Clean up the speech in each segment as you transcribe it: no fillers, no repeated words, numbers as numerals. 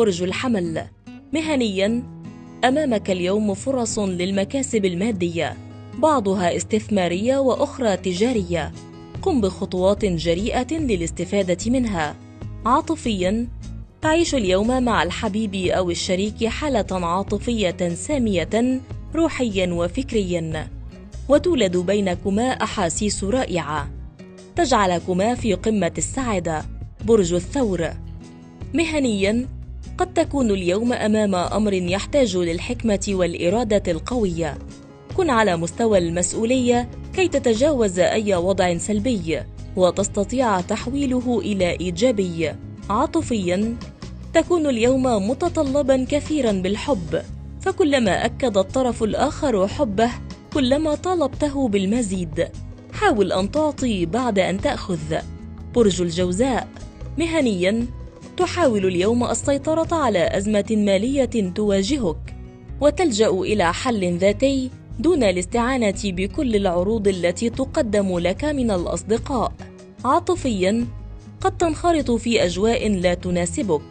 برج الحمل. مهنياً، أمامك اليوم فرص للمكاسب المادية، بعضها استثمارية وأخرى تجارية، قم بخطوات جريئة للاستفادة منها. عاطفياً، تعيش اليوم مع الحبيب أو الشريك حالة عاطفية سامية روحياً وفكرياً، وتولد بينكما أحاسيس رائعة تجعلكما في قمة السعادة. برج الثور. مهنياً، قد تكون اليوم أمام أمر يحتاج للحكمة والإرادة القوية، كن على مستوى المسؤولية كي تتجاوز أي وضع سلبي وتستطيع تحويله إلى إيجابي. عاطفياً، تكون اليوم متطلباً كثيراً بالحب، فكلما أكد الطرف الآخر حبه كلما طالبته بالمزيد، حاول أن تعطي بعد أن تأخذ. برج الجوزاء. مهنياً، تحاول اليوم السيطرة على أزمة مالية تواجهك، وتلجأ إلى حل ذاتي دون الاستعانة بكل العروض التي تقدم لك من الأصدقاء. عاطفياً، قد تنخرط في أجواء لا تناسبك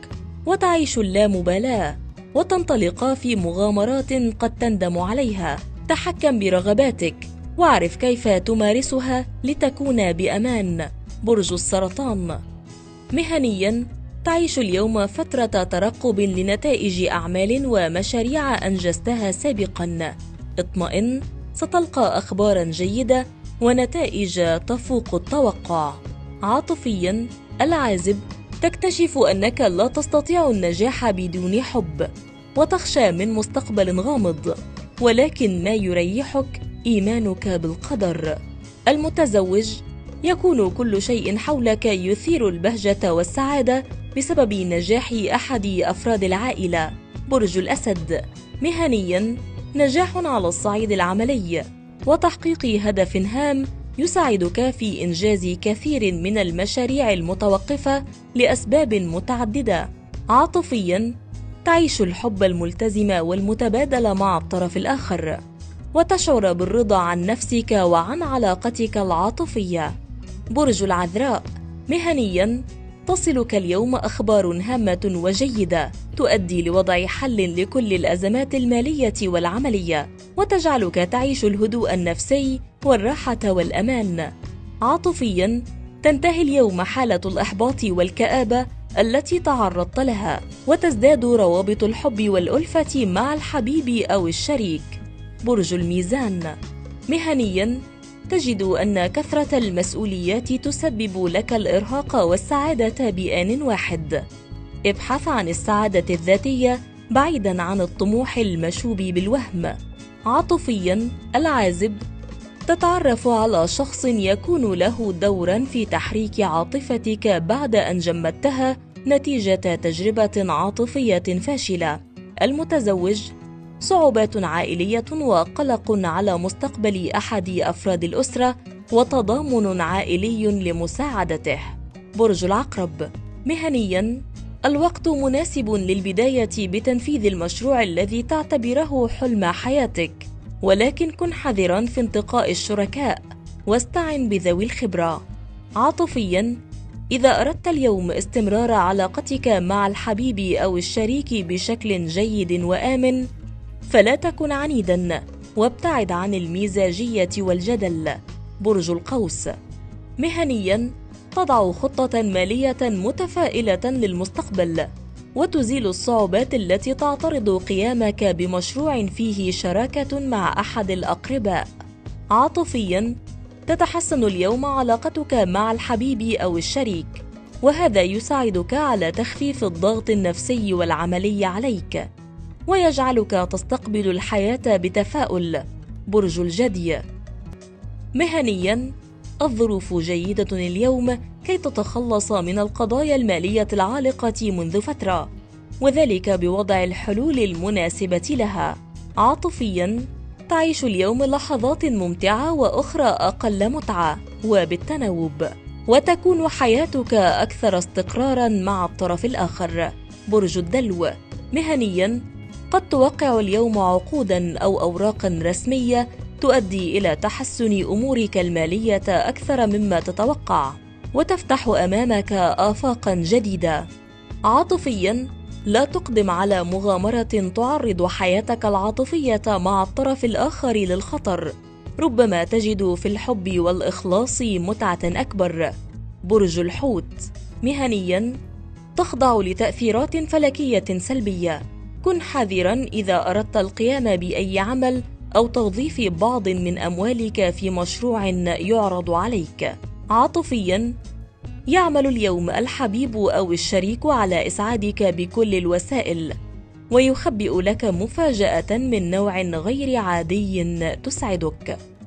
وتعيش اللامبالاة وتنطلق في مغامرات قد تندم عليها، تحكم برغباتك واعرف كيف تمارسها لتكون بأمان. برج السرطان. مهنياً، تعيش اليوم فترة ترقب لنتائج أعمال ومشاريع أنجزتها سابقاً، اطمئن، ستلقى أخباراً جيدة ونتائج تفوق التوقع. عاطفياً، العازب، تكتشف أنك لا تستطيع النجاح بدون حب وتخشى من مستقبل غامض، ولكن ما يريحك إيمانك بالقدر. المتزوج، يكون كل شيء حولك يثير البهجة والسعادة بسبب نجاح أحد أفراد العائلة. برج الأسد. مهنياً، نجاح على الصعيد العملي وتحقيق هدف هام يساعدك في إنجاز كثير من المشاريع المتوقفة لأسباب متعددة. عاطفياً، تعيش الحب الملتزم والمتبادل مع الطرف الآخر، وتشعر بالرضا عن نفسك وعن علاقتك العاطفية. برج العذراء. مهنياً، تصلك اليوم أخبار هامة وجيدة تؤدي لوضع حل لكل الأزمات المالية والعملية، وتجعلك تعيش الهدوء النفسي والراحة والأمان. عاطفياً، تنتهي اليوم حالة الإحباط والكآبة التي تعرضت لها، وتزداد روابط الحب والألفة مع الحبيب أو الشريك. برج الميزان. مهنياً، تجد أن كثرة المسؤوليات تسبب لك الإرهاق والسعادة بآن واحد، ابحث عن السعادة الذاتية بعيداً عن الطموح المشوب بالوهم. عاطفياً، العازب، تتعرف على شخص يكون له دوراً في تحريك عاطفتك بعد أن جمدتها نتيجة تجربة عاطفية فاشلة. المتزوج، صعوبات عائلية وقلق على مستقبل أحد أفراد الأسرة وتضامن عائلي لمساعدته. برج العقرب. مهنياً، الوقت مناسب للبداية بتنفيذ المشروع الذي تعتبره حلم حياتك، ولكن كن حذراً في انتقاء الشركاء واستعن بذوي الخبرة. عاطفياً، إذا أردت اليوم استمرار علاقتك مع الحبيب أو الشريك بشكل جيد وآمن فلا تكن عنيداً وابتعد عن المزاجية والجدل. برج القوس. مهنياً، تضع خطة مالية متفائلة للمستقبل وتزيل الصعوبات التي تعترض قيامك بمشروع فيه شراكة مع أحد الأقرباء. عاطفياً، تتحسن اليوم علاقتك مع الحبيب أو الشريك، وهذا يساعدك على تخفيف الضغط النفسي والعملي عليك ويجعلك تستقبل الحياة بتفاؤل. برج الجدي. مهنياً، الظروف جيدة اليوم كي تتخلص من القضايا المالية العالقة منذ فترة، وذلك بوضع الحلول المناسبة لها. عاطفياً، تعيش اليوم لحظات ممتعة وأخرى أقل متعة وبالتناوب، وتكون حياتك أكثر استقراراً مع الطرف الآخر. برج الدلو. مهنياً، قد توقع اليوم عقوداً أو أوراقاً رسمية تؤدي إلى تحسن أمورك المالية أكثر مما تتوقع، وتفتح أمامك آفاقاً جديدة. عاطفياً، لا تقدم على مغامرة تعرض حياتك العاطفية مع الطرف الآخر للخطر، ربما تجد في الحب والإخلاص متعة أكبر. برج الحوت. مهنياً، تخضع لتأثيرات فلكية سلبية، كن حذراً إذا أردت القيام بأي عمل أو توظيف بعض من أموالك في مشروع يعرض عليك. عاطفياً، يعمل اليوم الحبيب أو الشريك على إسعادك بكل الوسائل، ويخبئ لك مفاجأة من نوع غير عادي تسعدك.